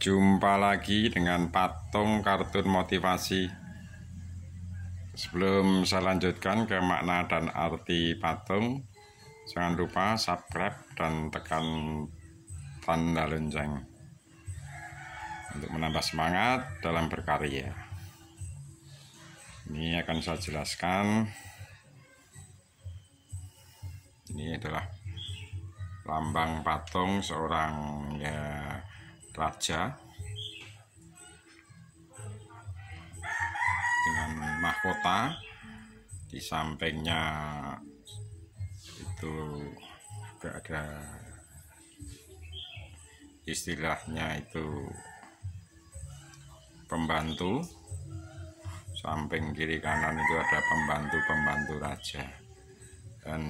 Jumpa lagi dengan patung kartun motivasi. Sebelum saya lanjutkan ke makna dan arti patung, jangan lupa subscribe dan tekan tanda lonceng untuk menambah semangat dalam berkarya. Ini akan saya jelaskan. Ini adalah lambang patung seorang raja dengan mahkota, di sampingnya itu juga ada istilahnya itu pembantu, samping kiri kanan itu ada pembantu raja, dan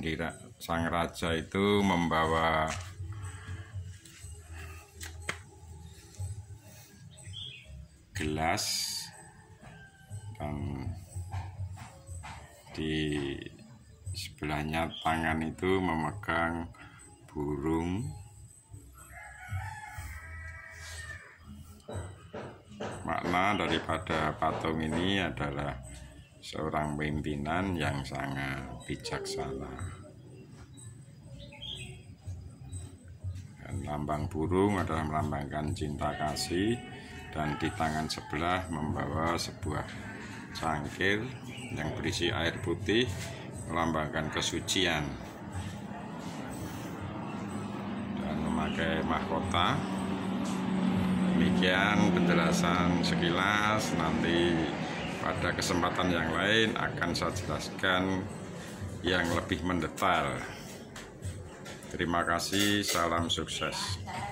sang raja itu membawa gelas, dan di sebelahnya tangan itu memegang burung . Makna daripada patung ini adalah seorang pimpinan yang sangat bijaksana, dan lambang burung adalah melambangkan cinta kasih, dan di tangan sebelah membawa sebuah cangkir yang berisi air putih, melambangkan kesucian, dan memakai mahkota. Demikian penjelasan sekilas, nanti pada kesempatan yang lain akan saya jelaskan yang lebih mendetail. Terima kasih, salam sukses.